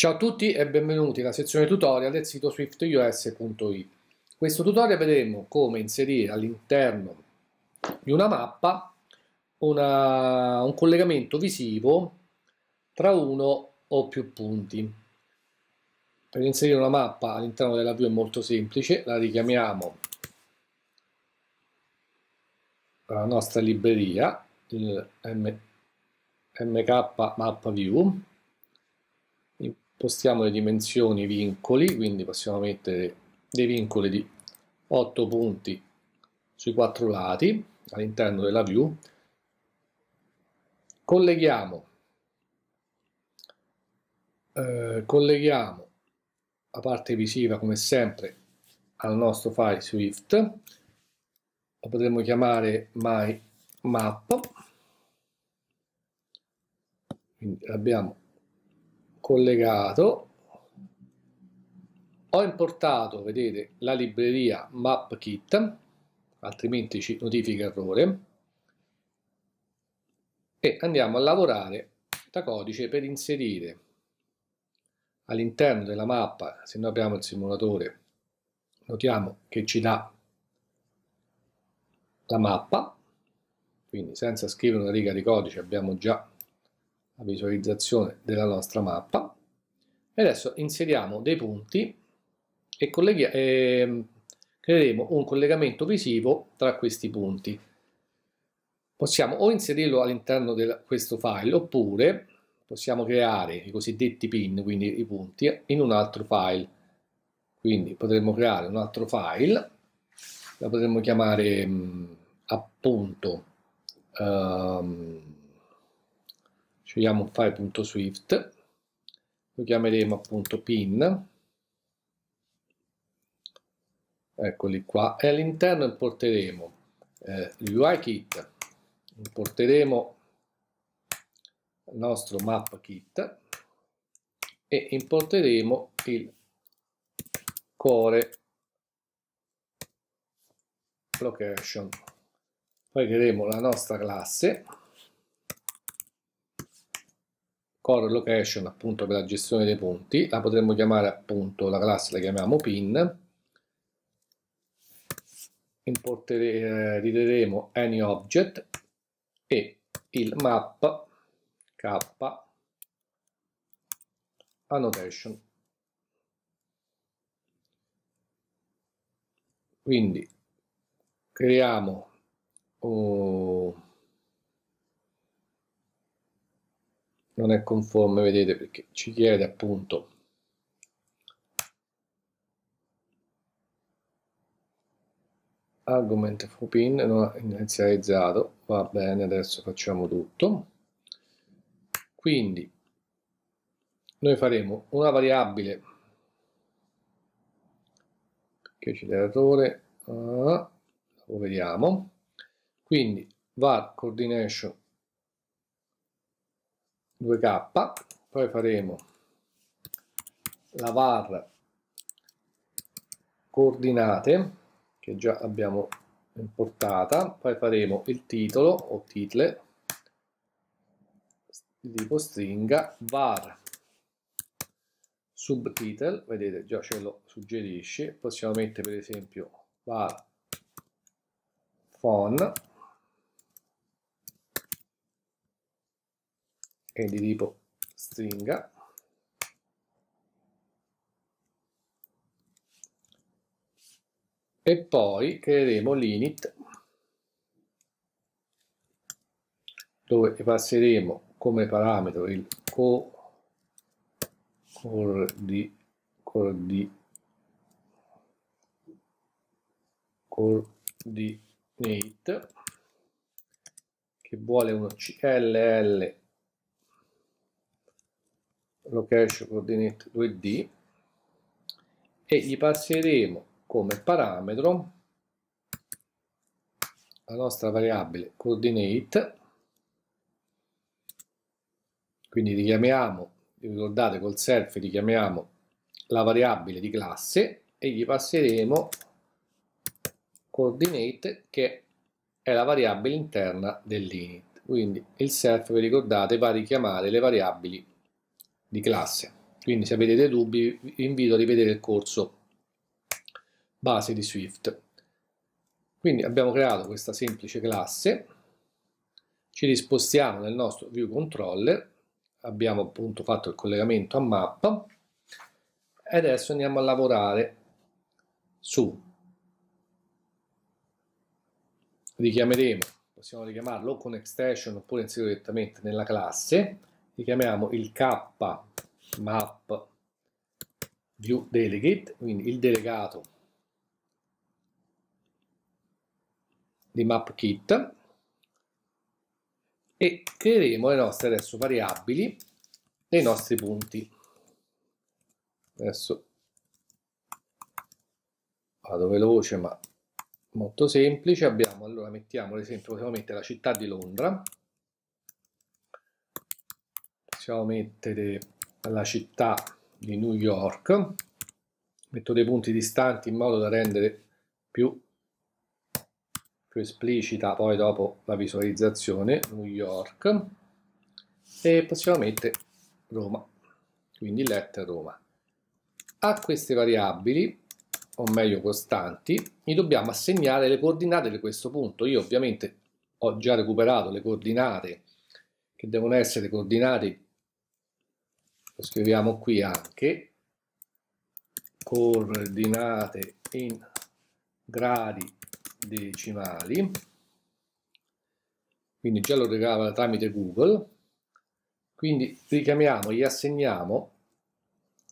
Ciao a tutti e benvenuti alla sezione tutorial del sito swiftios.it. In questo tutorial vedremo come inserire all'interno di una mappa un collegamento visivo tra uno o più punti. Per inserire una mappa all'interno della view è molto semplice, la richiamiamo alla nostra libreria, il MKMapView. Impostiamo le dimensioni vincoli, quindi possiamo mettere dei vincoli di 8 punti sui 4 lati all'interno della view. Colleghiamo la parte visiva come sempre al nostro file Swift, lo potremmo chiamare My Map, quindi abbiamo collegato, ho importato, vedete, la libreria MapKit, altrimenti ci notifica errore, e andiamo a lavorare da codice per inserire all'interno della mappa. Se noi apriamo il simulatore, notiamo che ci dà la mappa, quindi senza scrivere una riga di codice abbiamo già la visualizzazione della nostra mappa. E adesso inseriamo dei punti e creeremo un collegamento visivo tra questi punti. Possiamo o inserirlo all'interno di questo file, oppure possiamo creare i cosiddetti pin, quindi i punti, in un altro file. Quindi potremmo creare un altro file, la potremmo chiamare appunto scegliamo un file.swift, lo chiameremo appunto pin, eccoli qua, e all'interno importeremo l'UIKit, importeremo il nostro MapKit e importeremo il CLLocation. Poi creeremo la nostra classe CLLocation appunto per la gestione dei punti, la potremmo chiamare appunto, la classe la chiamiamo pin, rideremo any object e il map MKAnnotation. Quindi creiamo non è conforme, vedete, perché ci chiede appunto argument for pin non inizializzato, va bene, adesso facciamo tutto. Quindi noi faremo una variabile, perché ci dà errore, lo vediamo, quindi var coordination 2k, poi faremo la var coordinate che già abbiamo importata, poi faremo il titolo o title di tipo stringa, var subtitle, vedete già ce lo suggerisce, possiamo mettere per esempio var phone e di tipo stringa, e poi creeremo l'init dove passeremo come parametro il coordinate che vuole uno CLLocationCoordinate2D e gli passeremo come parametro la nostra variabile coordinate. Quindi richiamiamo, ricordate, col self richiamiamo la variabile di classe e gli passeremo coordinate che è la variabile interna dell'init. Quindi il self, vi ricordate, va a richiamare le variabili di classe. Quindi se avete dei dubbi vi invito a rivedere il corso base di Swift. Quindi abbiamo creato questa semplice classe, ci rispostiamo nel nostro ViewController, abbiamo appunto fatto il collegamento a mappa e adesso andiamo a lavorare su, richiameremo, possiamo richiamarlo con extension oppure inserire direttamente nella classe, richiamiamo il KMapViewDelegate, quindi il delegato di MapKit, e creeremo le nostre adesso variabili dei nostri punti. Adesso vado veloce ma molto semplice. Abbiamo, allora mettiamo ad esempio, possiamo mettere la città di Londra, possiamo mettere la città di New York, metto dei punti distanti in modo da rendere più esplicita poi dopo la visualizzazione, New York, e possiamo mettere Roma, quindi lettera Roma. A queste variabili, o meglio costanti, gli dobbiamo assegnare le coordinate di questo punto. Io ovviamente ho già recuperato le coordinate, che devono essere coordinate, lo scriviamo qui anche, coordinate in gradi decimali, quindi già lo regava tramite Google. Quindi richiamiamo, gli assegniamo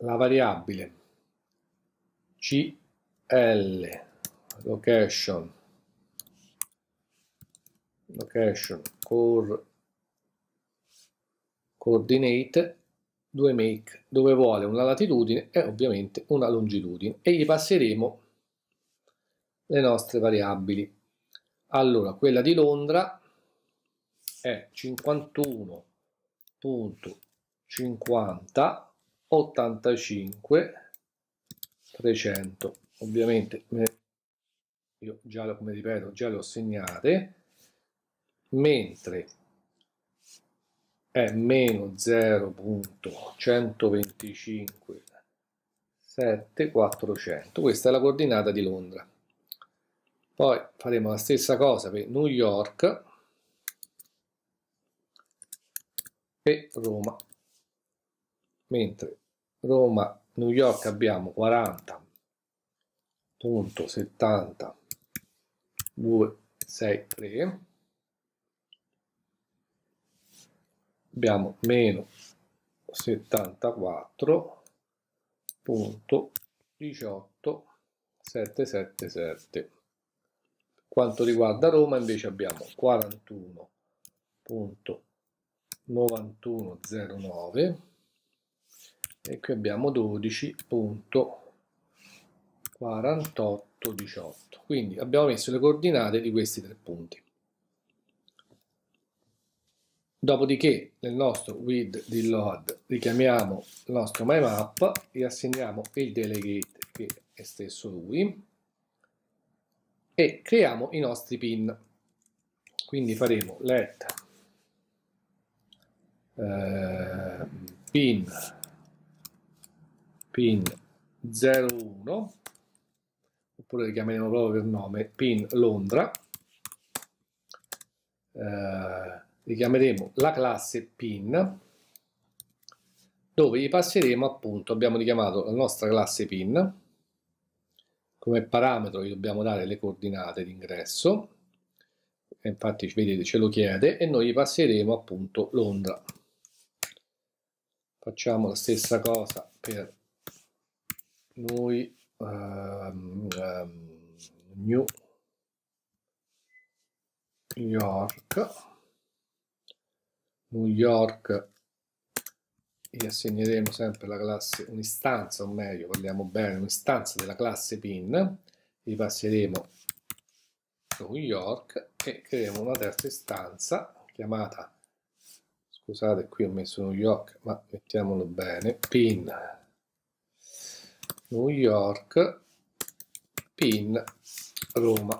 la variabile CLLocationCoordinate2D, dove vuole una latitudine e ovviamente una longitudine, e gli passeremo le nostre variabili. Allora, quella di Londra è 51.50 85 300, ovviamente io già, come ripeto, già le ho segnate, mentre è meno 0.125 7.400, questa è la coordinata di Londra. Poi faremo la stessa cosa per New York e Roma. Mentre Roma, New York abbiamo 40.70263, abbiamo meno 74.18777. Quanto riguarda Roma invece abbiamo 41.9109 e qui abbiamo 12.4818. Quindi abbiamo messo le coordinate di questi tre punti. Dopodiché nel nostro with di load richiamiamo il nostro MyMap e assegniamo il delegate, che è stesso lui, e creiamo i nostri pin. Quindi faremo let pin 01, oppure li chiameremo proprio per nome, pin Londra. Richiameremo la classe pin, dove gli passeremo appunto, abbiamo richiamato la nostra classe pin. Come parametro gli dobbiamo dare le coordinate d'ingresso, infatti vedete ce lo chiede, e noi gli passeremo appunto Londra. Facciamo la stessa cosa per noi, New York. New York gli assegneremo sempre la classe, un'istanza, o meglio, parliamo bene, un'istanza della classe pin, gli passeremo New York e creeremo una terza istanza chiamata, scusate qui ho messo New York ma mettiamolo bene, pin New York, pin Roma,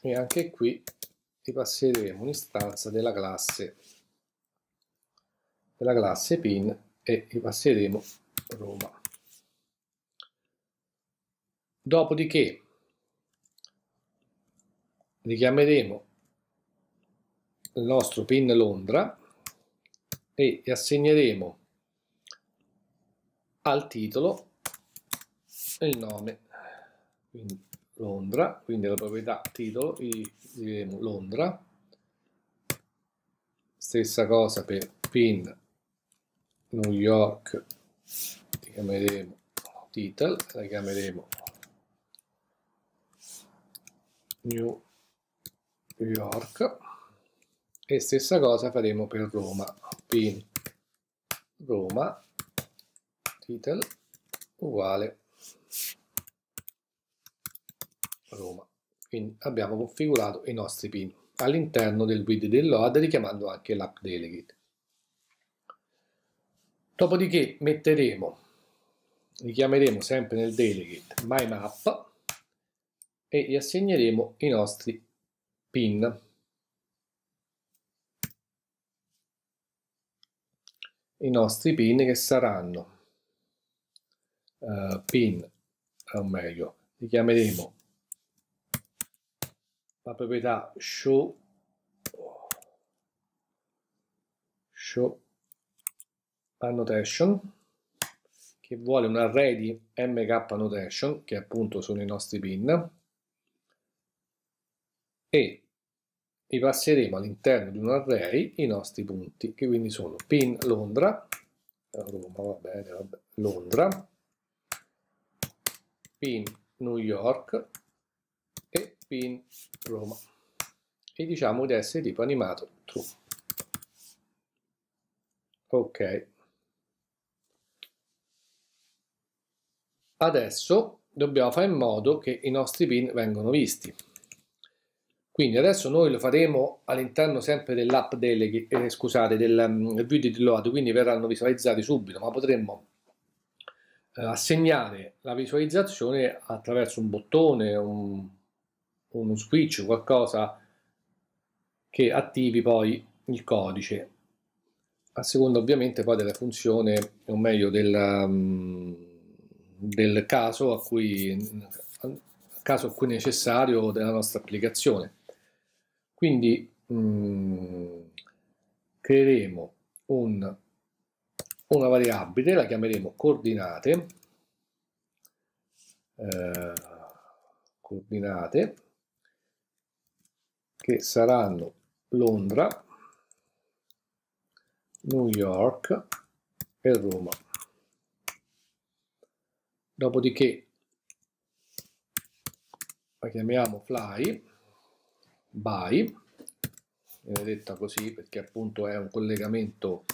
e anche qui gli passeremo un'istanza della classe pin e passeremo Roma. Dopodiché richiameremo il nostro pin Londra e assegneremo al titolo il nome, quindi Londra, quindi la proprietà titolo, diremo Londra, stessa cosa per pin New York, li chiameremo title, la chiameremo New York e stessa cosa faremo per Roma, pin Roma, title uguale Roma. Quindi abbiamo configurato i nostri pin all'interno del widget del load, richiamando anche l'app delegate. Dopodiché richiameremo sempre nel delegate myMap e gli assegneremo i nostri pin. I nostri pin che saranno richiameremo la proprietà show annotation che vuole un array di MKAnnotation, che appunto sono i nostri pin, e vi passeremo all'interno di un array i nostri punti, che quindi sono pin Londra, Londra, pin New York e pin Roma, e diciamo di essere tipo animato true. Ok. Adesso dobbiamo fare in modo che i nostri pin vengano visti. Quindi adesso noi lo faremo all'interno sempre dell'app delegate, scusate, del widget load, quindi verranno visualizzati subito, ma potremmo assegnare la visualizzazione attraverso un bottone, uno switch, qualcosa che attivi poi il codice, a seconda ovviamente poi della funzione, o meglio del caso a cui necessario della nostra applicazione. Quindi creeremo una variabile, la chiameremo coordinate, che saranno Londra, New York e Roma. Dopodiché la chiamiamo flyBy, viene detta così perché appunto è un collegamento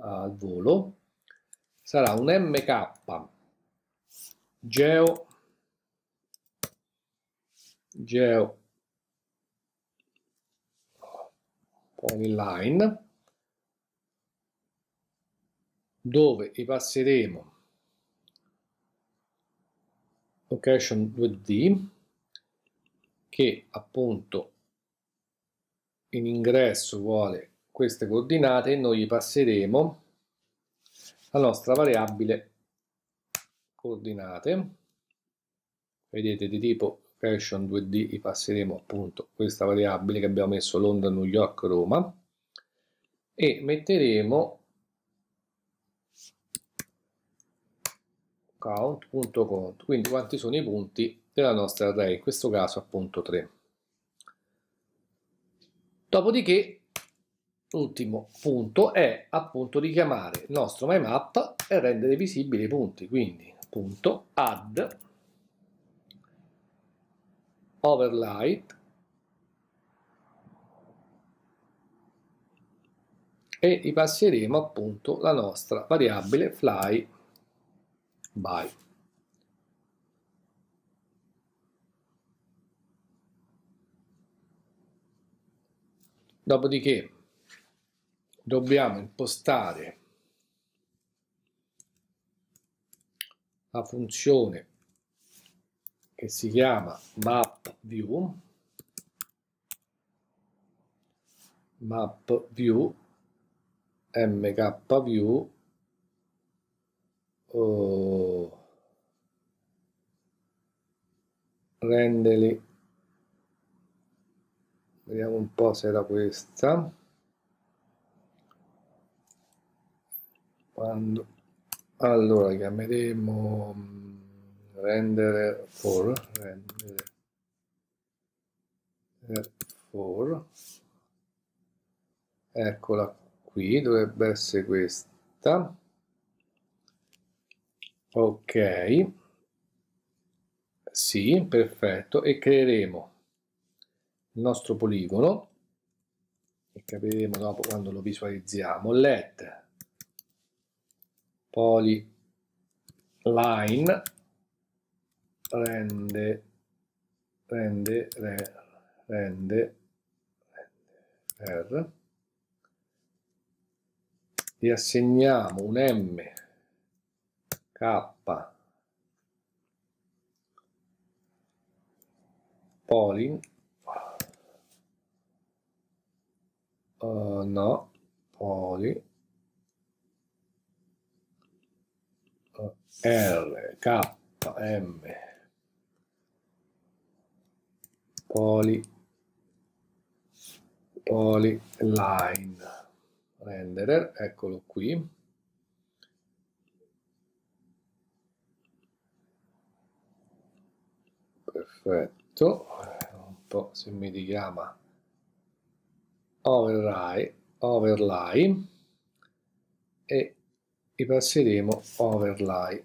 al volo, sarà un MKGeodesicPolyline, dove vi passeremo Location2D, che appunto in ingresso vuole queste coordinate, e noi gli passeremo la nostra variabile coordinate, vedete, di tipo Location2D, gli passeremo appunto questa variabile che abbiamo messo Londra, New York, Roma, e metteremo count.count, quindi quanti sono i punti della nostra array, in questo caso appunto 3. Dopodiché l'ultimo punto è appunto richiamare il nostro MyMap e rendere visibili i punti, quindi appunto add overlay e gli passeremo appunto la nostra variabile fly by. Dopodiché dobbiamo impostare la funzione che si chiama MapView rendeli, vediamo un po' se era questa. Allora chiameremo renderer for, eccola qui, dovrebbe essere questa. Ok, sì, perfetto, e creeremo il nostro poligono e capiremo dopo quando lo visualizziamo. Let polyline renderer, gli assegniamo un MK Polin, no, Poli R K M Polyline Renderer, eccolo qui. Perfetto, un po' se mi richiama overlay e ripasseremo overlay,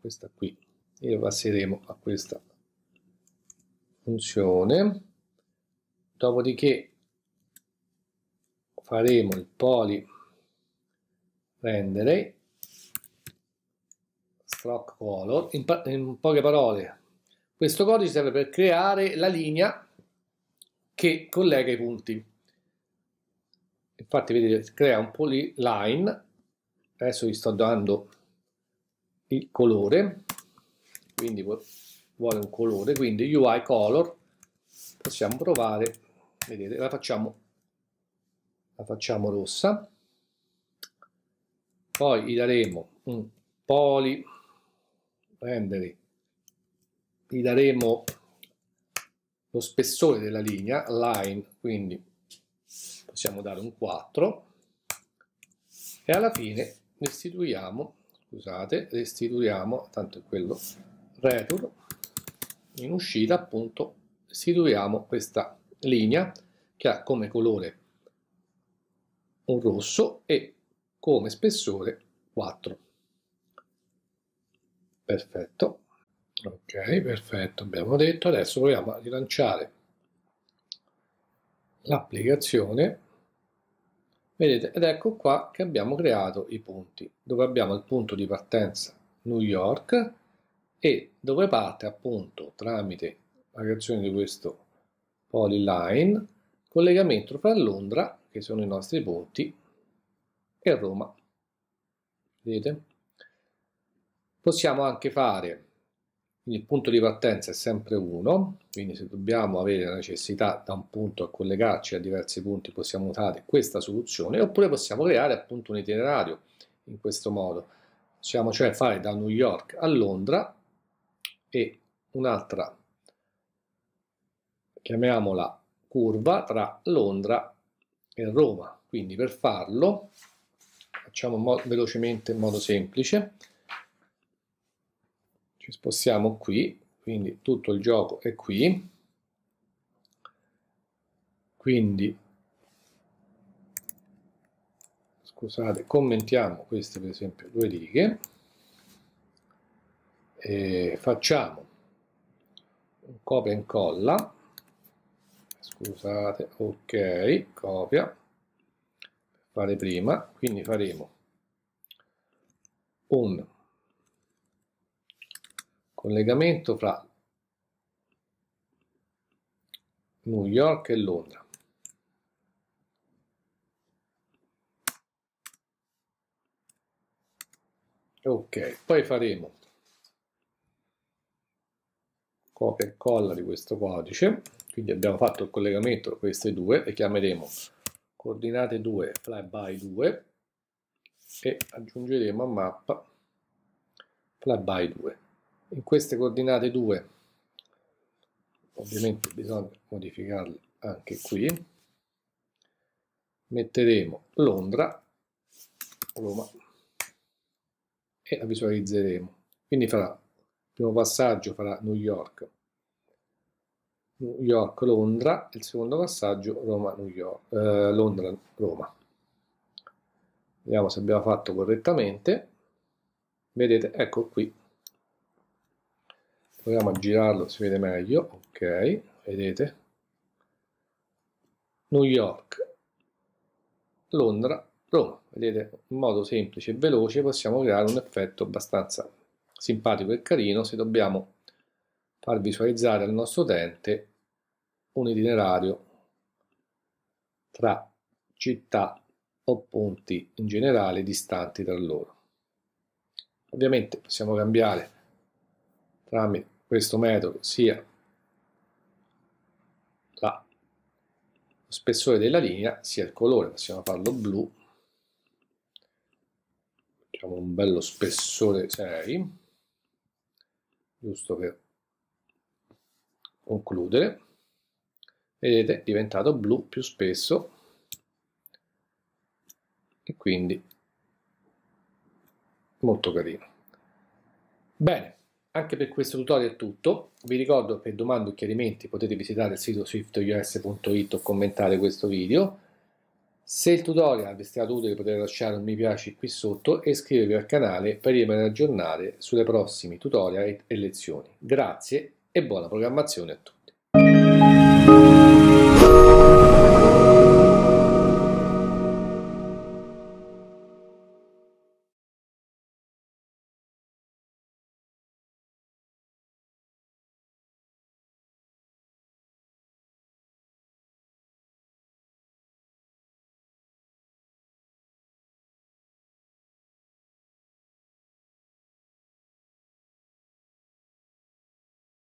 questa qui, e passeremo a questa funzione, dopodiché faremo il poly rendere stroke color. In poche parole, questo codice serve per creare la linea che collega i punti. Infatti vedete, crea un polyline, adesso vi sto dando il colore, quindi vuole un colore, quindi UIColor, possiamo provare, vedete, la facciamo rossa, poi gli daremo un poly rendere, gli daremo lo spessore della linea line, quindi possiamo dare un 4 e alla fine restituiamo, scusate, restituiamo, tanto è quello, return in uscita, appunto, restituiamo questa linea che ha come colore un rosso e come spessore 4. Perfetto, ok, perfetto, abbiamo detto. Adesso proviamo a rilanciare l'applicazione, vedete, ed ecco qua che abbiamo creato i punti, dove abbiamo il punto di partenza New York e dove parte, appunto, tramite la creazione di questo polyline, collegamento fra Londra, che sono i nostri punti, e Roma, vedete? Possiamo anche fare, quindi il punto di partenza è sempre 1, quindi se dobbiamo avere la necessità da un punto a collegarci a diversi punti possiamo usare questa soluzione, oppure possiamo creare appunto un itinerario in questo modo. Possiamo cioè fare da New York a Londra e un'altra, chiamiamola curva, tra Londra e Roma. Quindi per farlo facciamo velocemente in modo semplice. Spostiamo qui, quindi tutto il gioco è qui, quindi scusate, commentiamo queste per esempio due righe e facciamo un copia e incolla, scusate, ok, copia per fare prima, quindi faremo un collegamento fra New York e Londra. Ok, poi faremo copia e colla di questo codice, quindi abbiamo fatto il collegamento tra queste due e chiameremo coordinate 2 flyBy 2 e aggiungeremo a mappa flyBy 2. In queste coordinate 2 ovviamente bisogna modificarle anche qui, metteremo Londra, Roma, e la visualizzeremo. Quindi farà il primo passaggio, farà New York, New York, Londra, il secondo passaggio Roma, New York, Londra, Roma. Vediamo se abbiamo fatto correttamente. Vedete, ecco qui. Proviamo a girarlo, si vede meglio. Ok, vedete? New York, Londra, Roma. Vedete, in modo semplice e veloce possiamo creare un effetto abbastanza simpatico e carino se dobbiamo far visualizzare al nostro utente un itinerario tra città o punti in generale distanti tra loro. Ovviamente possiamo cambiare tramite questo metodo sia lo spessore della linea sia il colore. Possiamo farlo blu, facciamo un bello spessore 6, giusto per concludere. Vedete, è diventato blu più spesso e quindi molto carino. Bene, anche per questo tutorial è tutto. Vi ricordo che per domande o chiarimenti potete visitare il sito swiftios.it o commentare questo video. Se il tutorial vi è stato utile potete lasciare un mi piace qui sotto e iscrivervi al canale per rimanere aggiornati sulle prossime tutorial e lezioni. Grazie e buona programmazione a tutti.